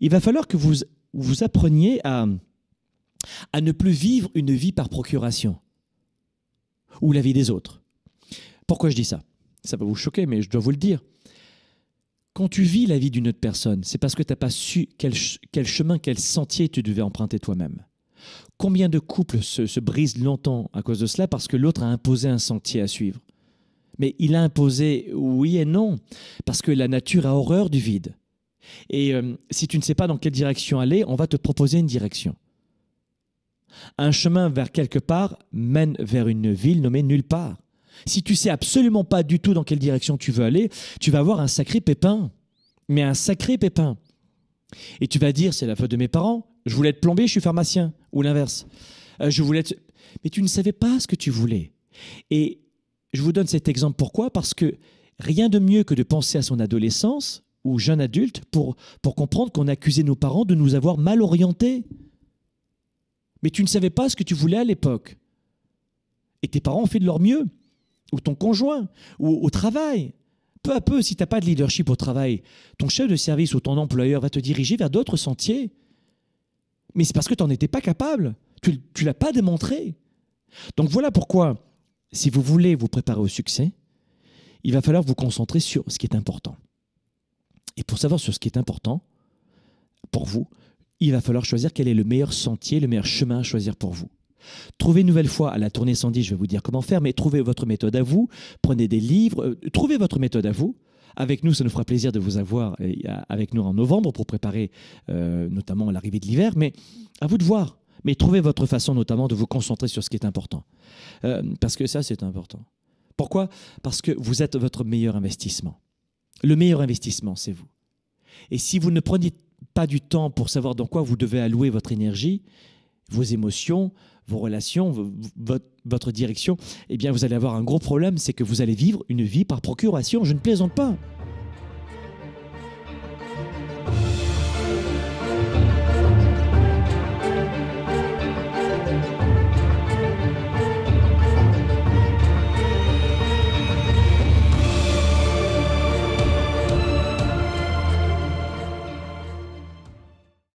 Il va falloir que vous appreniez à ne plus vivre une vie par procuration ou la vie des autres. Pourquoi je dis ça? Ça va vous choquer, mais je dois vous le dire. Quand tu vis la vie d'une autre personne, c'est parce que tu n'as pas su quel chemin, quel sentier tu devais emprunter toi-même. Combien de couples se brisent longtemps à cause de cela parce que l'autre a imposé un sentier à suivre? Mais il a imposé oui et non, parce que la nature a horreur du vide. Et si tu ne sais pas dans quelle direction aller, on va te proposer une direction. Un chemin vers quelque part mène vers une ville nommée nulle part. Si tu ne sais absolument pas du tout dans quelle direction tu veux aller, tu vas avoir un sacré pépin, mais un sacré pépin. Et tu vas dire, c'est la faute de mes parents, je voulais être plombier, je suis pharmacien, ou l'inverse. Je voulais être... Mais tu ne savais pas ce que tu voulais. Et je vous donne cet exemple, pourquoi? Parce que rien de mieux que de penser à son adolescence ou jeune adulte pour comprendre qu'on accusait nos parents de nous avoir mal orientés. Mais tu ne savais pas ce que tu voulais à l'époque. Et tes parents ont fait de leur mieux. Ou ton conjoint, ou au travail. Peu à peu, si tu n'as pas de leadership au travail, ton chef de service ou ton employeur va te diriger vers d'autres sentiers. Mais c'est parce que tu n'en étais pas capable. Tu ne l'as pas démontré. Donc voilà pourquoi, si vous voulez vous préparer au succès, il va falloir vous concentrer sur ce qui est important. Et pour savoir sur ce qui est important pour vous, il va falloir choisir quel est le meilleur sentier, le meilleur chemin à choisir pour vous. Trouvez une nouvelle fois à la Tournée 110, je vais vous dire comment faire, mais trouvez votre méthode à vous, prenez des livres, trouvez votre méthode à vous. Avec nous, ça nous fera plaisir de vous avoir avec nous en novembre pour préparer notamment l'arrivée de l'hiver, mais à vous de voir. Mais trouvez votre façon notamment de vous concentrer sur ce qui est important. Parce que ça, c'est important. Pourquoi? Parce que vous êtes votre meilleur investissement. Le meilleur investissement, c'est vous. Et si vous ne prenez pas du temps pour savoir dans quoi vous devez allouer votre énergie, vos émotions, vos relations, votre direction, eh bien vous allez avoir un gros problème, c'est que vous allez vivre une vie par procuration. Je ne plaisante pas.